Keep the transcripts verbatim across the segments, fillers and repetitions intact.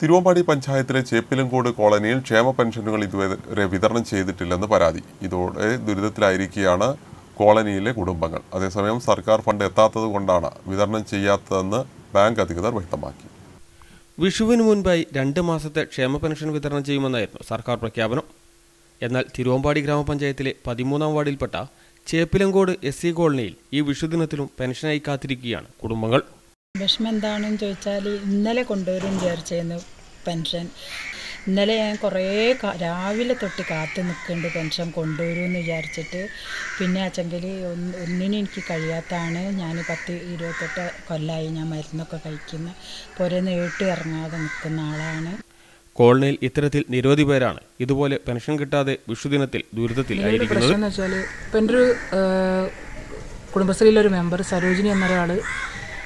തിരുവമ്പാടി പഞ്ചായത്തിലെ ചേപ്പിലംകോഡ് കോളനിയിൽ ക്ഷേമ പെൻഷനുകൾ ഇതുവരെ വിതരണം ചെയ്തിട്ടില്ലെന്ന് പരാതി. ഇതോടെ ദുരിതത്തിലായിരിക്കുകയാണ് കോളനിയിലെ കുടുംബങ്ങൾ. അതേസമയം സർക്കാർ ഫണ്ട് എത്താത്തത് കൊണ്ടാണ് വിതരണം ചെയ്യാത്തതെന്ന് ബാങ്ക് അധികൃതർ വ്യക്തമാക്കി. വിഷുവിന് മുൻപായി രണ്ട് മാസത്തെ ക്ഷേമ പെൻഷൻ വിതരണം ചെയ്യുമെന്നായിരുന്നു സർക്കാർ പ്രഖ്യാപനം. എന്നാൽ തിരുവമ്പാടി ഗ്രാമപഞ്ചായത്തിലെ പതിമൂന്നാം വാർഡിൽപ്പെട്ട ചേപ്പിലംകോട് എസ് സി കോളനിയിൽ ഈ വിഷുദിനത്തിലും പെൻഷനായി കാത്തിരിക്കുകയാണ് കുടുംബങ്ങൾ. വിഷമം എന്താണെന്ന് ചോദിച്ചാൽ, ഇന്നലെ കൊണ്ടുവരും വിചാരിച്ചിരുന്നു പെൻഷൻ. ഇന്നലെ ഞാൻ കുറേ രാവിലെ തൊട്ട് കാത്തു നിൽക്കുന്നുണ്ട് പെൻഷൻ കൊണ്ടുവരുമെന്ന് വിചാരിച്ചിട്ട്. പിന്നെ അച്ചെങ്കിൽ ഒന്ന് ഒന്നിനും എനിക്ക് കഴിയാത്തതാണ്. ഞാൻ പത്ത് ഇരുപത്തെട്ട് കൊല്ലമായി ഞാൻ മരുന്നൊക്കെ കഴിക്കുന്ന പോരെ നേട്ട് ഇറങ്ങാതെ നിൽക്കുന്ന ആളാണ്. കോളനിയിൽ ഇത്തരത്തിൽ നിരവധി പേരാണ് ഇതുപോലെ പെൻഷൻ കിട്ടാതെ വിഷുദിനത്തിൽ ദുരിതത്തിലായിരിക്കുന്നത്. എന്ന് വെച്ചാൽ ഇപ്പം എൻ്റെ ഒരു കുടുംബശ്രീയിലൊരു മെമ്പർ സരോജിനി എന്നൊരാൾ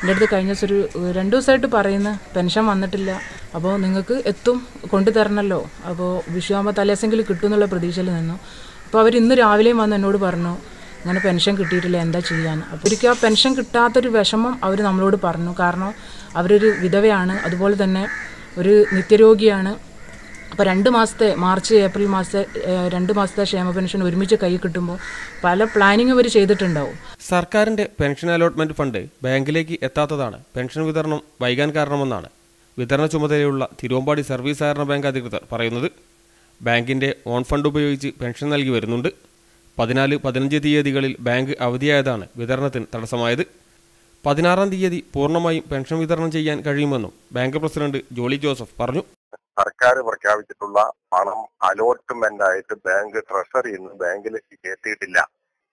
എൻ്റെ അടുത്ത് കഴിഞ്ഞ ദിവസം ഒരു രണ്ടു ദിവസമായിട്ട് പറയുന്ന പെൻഷൻ വന്നിട്ടില്ല, അപ്പോൾ നിങ്ങൾക്ക് എത്തും കൊണ്ടു തരണമല്ലോ, അപ്പോൾ വിഷുവാകുമ്പോൾ തലേസെങ്കിലും കിട്ടും എന്നുള്ള പ്രതീക്ഷയിൽ നിന്നു. അപ്പോൾ അവർ ഇന്ന് രാവിലെയും വന്ന് എന്നോട് പറഞ്ഞു അങ്ങനെ പെൻഷൻ കിട്ടിയിട്ടില്ല, എന്താ ചെയ്യാൻ. അപ്പോൾ ഒരിക്കലും ആ പെൻഷൻ കിട്ടാത്തൊരു വിഷമം അവർ നമ്മളോട് പറഞ്ഞു. കാരണം അവരൊരു വിധവയാണ്, അതുപോലെ തന്നെ ഒരു നിത്യരോഗിയാണ്. അപ്പോൾ രണ്ട് മാസത്തെ മാർച്ച് ഏപ്രിൽ മാസത്തെ രണ്ട് മാസത്തെ ക്ഷേമ പെൻഷൻ ഒരുമിച്ച് കൈ കിട്ടുമ്പോൾ പല പ്ലാനിങ് ഇവർ ചെയ്തിട്ടുണ്ടാവും. സർക്കാരിൻ്റെ പെൻഷൻ അലോട്ട്മെൻറ്റ് ഫണ്ട് ബാങ്കിലേക്ക് എത്താത്തതാണ് പെൻഷൻ വിതരണം വൈകാൻ കാരണമെന്നാണ് വിതരണ ചുമതലയുള്ള തിരുവമ്പാടി സർവീസ് സഹകരണ ബാങ്ക് അധികൃതർ പറയുന്നത്. ബാങ്കിൻ്റെ ഓൺ ഫണ്ട് ഉപയോഗിച്ച് പെൻഷൻ നൽകി വരുന്നുണ്ട്. പതിനാല് പതിനഞ്ച് തീയതികളിൽ ബാങ്ക് അവധിയായതാണ് വിതരണത്തിന് തടസ്സമായത്. പതിനാറാം തീയതി പൂർണ്ണമായും പെൻഷൻ വിതരണം ചെയ്യാൻ കഴിയുമെന്നും ബാങ്ക് പ്രസിഡന്റ് ജോളി ജോസഫ് പറഞ്ഞു. സർക്കാർ പ്രഖ്യാപിച്ചിട്ടുള്ള പണം അലോട്ട്മെന്റ് ആയിട്ട് ബാങ്ക് ട്രഷറിയിൽ നിന്ന് ബാങ്കിലേക്ക് കയറ്റിയിട്ടില്ല.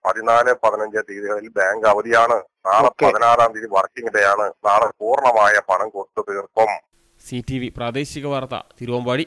പതിനാല് പതിനഞ്ച് തീയതികളിൽ ബാങ്ക് അവധിയാണ്. നാളെ പതിനാറാം തീയതി വർക്കിംഗ് ഡേ ആണ്. നാളെ പൂർണ്ണമായ പണം കൊടുത്തു തീർക്കും. സി ടി വി പ്രാദേശിക വാർത്ത, തിരുവമ്പാടി.